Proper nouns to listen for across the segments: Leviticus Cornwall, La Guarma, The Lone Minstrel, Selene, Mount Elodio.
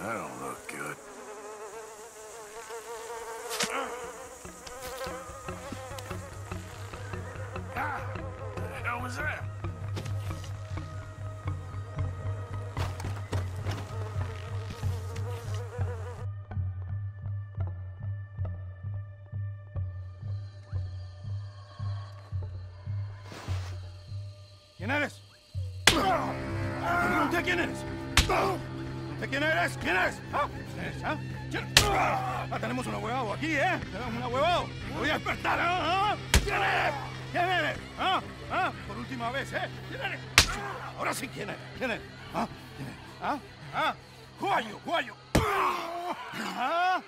I don't look good. Ah! The hell was that? Quienes? ¿De quiénes? ¿De quién eres? ¿Quién es? ¿Ah? ¿Quién es? ¿Ah? Tenemos un huevado aquí, ¿eh? Tenemos un huevado. Voy a despertar, ¿ah? ¿Quién eres? ¿Quién eres? ¿Ah? ¿Ah? Por última vez, ¿eh? ¿Quién eres? Ahora sí, ¿quién eres? ¿Quién eres? ¿Ah? ¿Quién eres? ¿Ah? ¿Ah? Who are you? Who are you? ¿Ah? ¿Ah?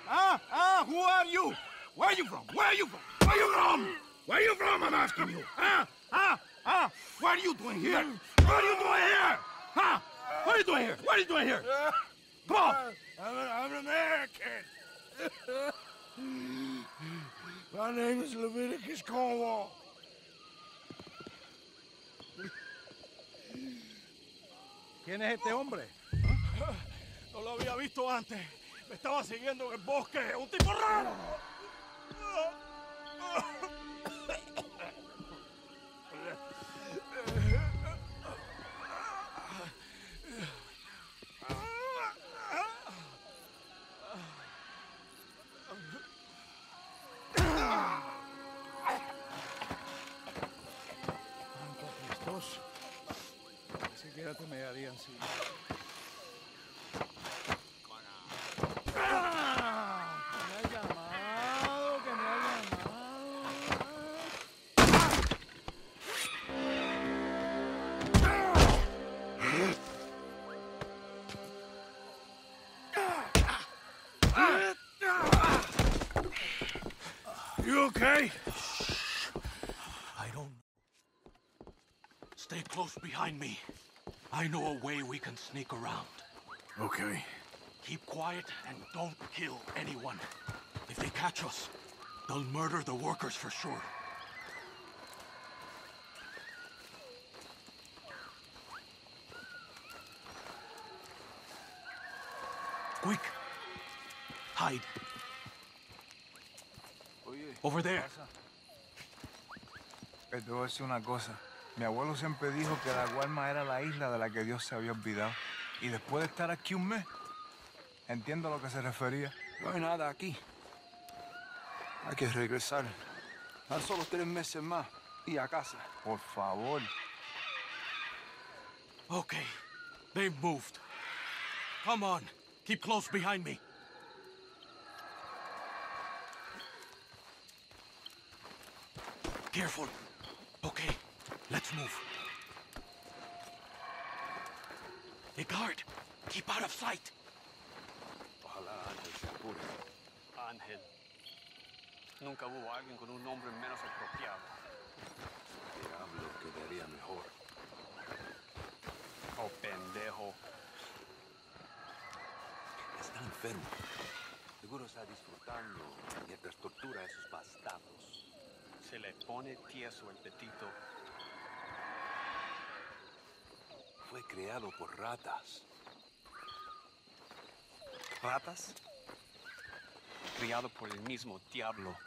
¿Ah? Who are you? Where are you from? Where are you from? Where are you from? Where are you from? I'm asking you. ¿Ah? ¿Ah? Ah, what are you doing here? What are you doing here? Huh? What are you doing here? What are you doing here? Come on. I'm an American. My name is Leviticus Cornwall. ¿Quién es este hombre? No lo había visto antes. Me estaba siguiendo en el bosque. Un tipo raro. Quédate me darían sí. You okay? Shh. I don't know. Stay close behind me. I know a way we can sneak around. Okay. Keep quiet and don't kill anyone. If they catch us, they'll murder the workers for sure. Quick! Hide. Over there. Pero te voy a decir una cosa. Mi abuelo siempre dijo que La Guarma era la isla de la que Dios se había olvidado. Y después de estar aquí un mes, entiendo a lo que se refería. No hay nada aquí. Hay que regresar. Tan solo 3 meses más y a casa. Por favor. Okay, they've moved. Come on, keep close behind me. Careful. Okay. Let's move. Hey, guard! Keep out of sight! Ojalá Ángel se apure. Ángel. Nunca hubo alguien con un nombre menos apropiado. Diablo, quedaría mejor. Oh, pendejo. Está enfermo. Seguro está disfrutando mientras tortura a esos bastardos. Se le pone tieso el tetito. Fue creado por ratas. ¿Ratas? Criado por el mismo diablo.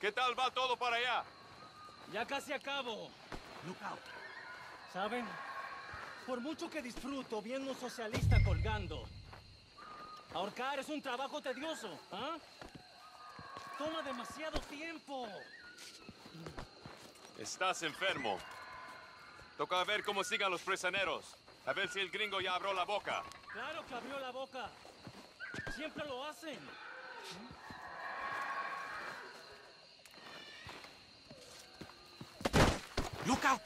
¿Qué tal va todo para allá? Ya casi acabo. Look out. ¿Saben? Por mucho que disfruto viendo un socialista colgando, ahorcar es un trabajo tedioso, ¿ah? Toma demasiado tiempo. Estás enfermo. Toca ver cómo sigan los prisioneros. A ver si el gringo ya abrió la boca. Claro que abrió la boca. Siempre lo hacen. Look out.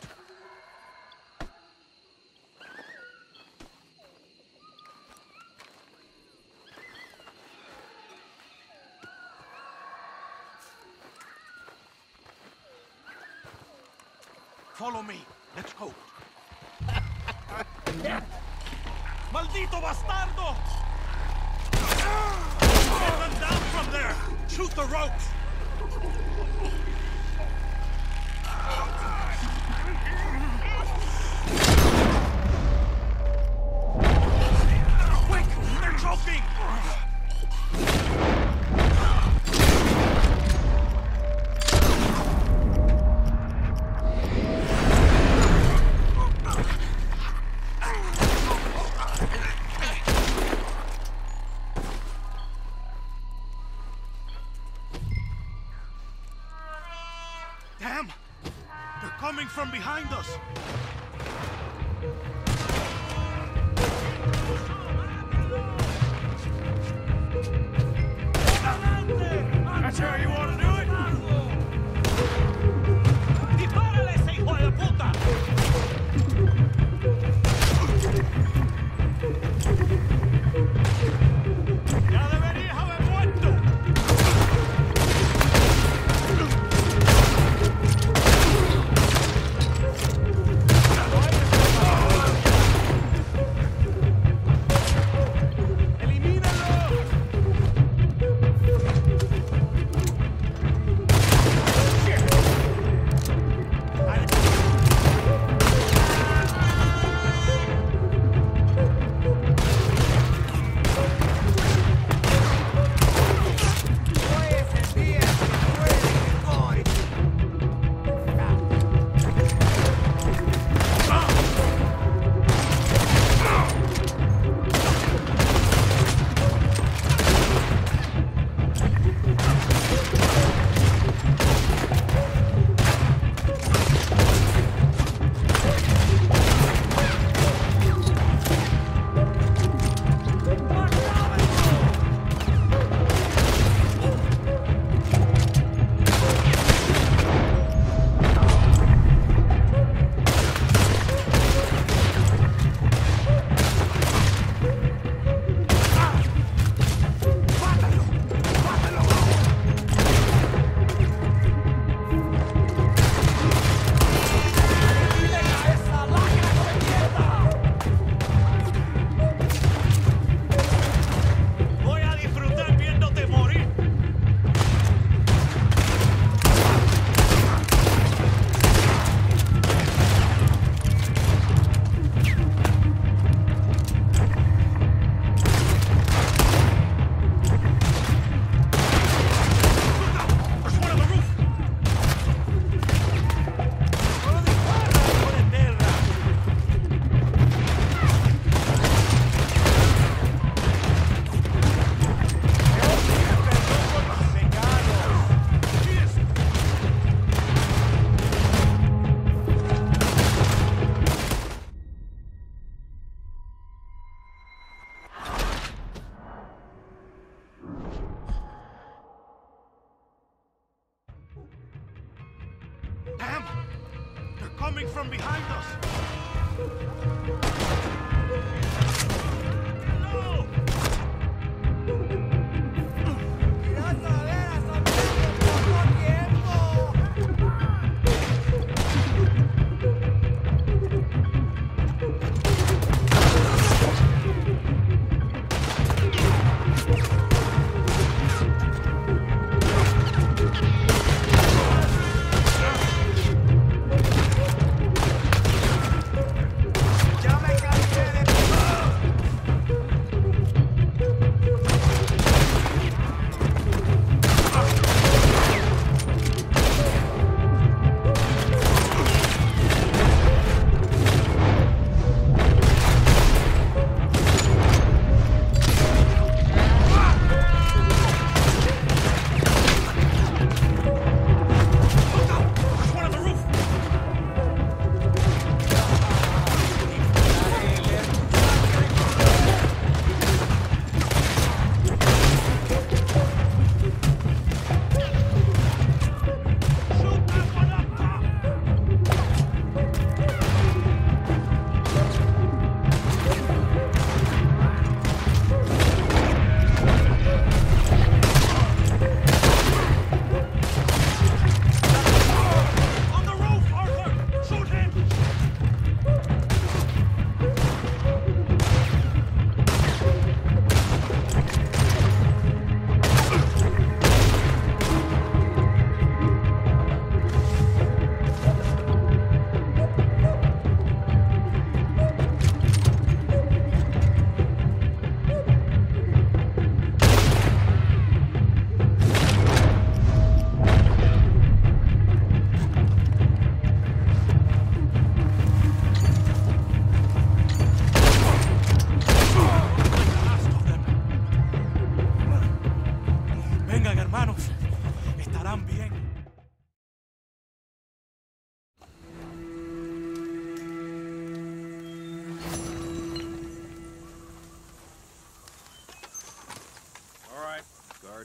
Follow me. Let's go. ¡Maldito bastardo! Get them down from there! Shoot the ropes! Quick! They're choking! From behind us. That's how you want to do it? Dispárales, hijo de puta! Ya deberías haber muerto. Come on.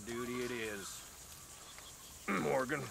duty it is, Morgan.